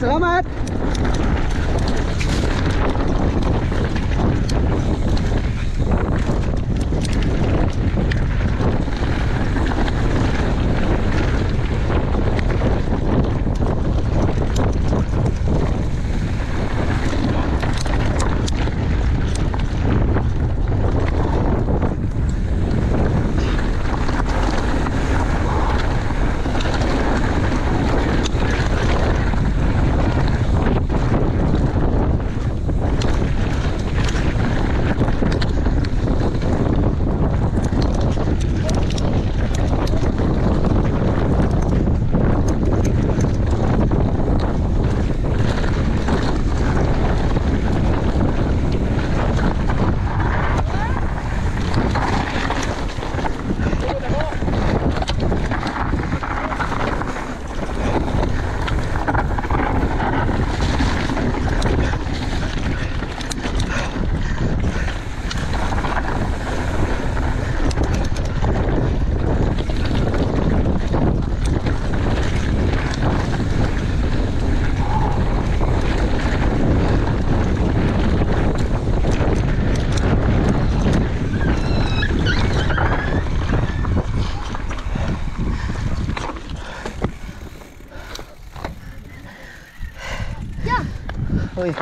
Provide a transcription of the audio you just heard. Selamat. Oi.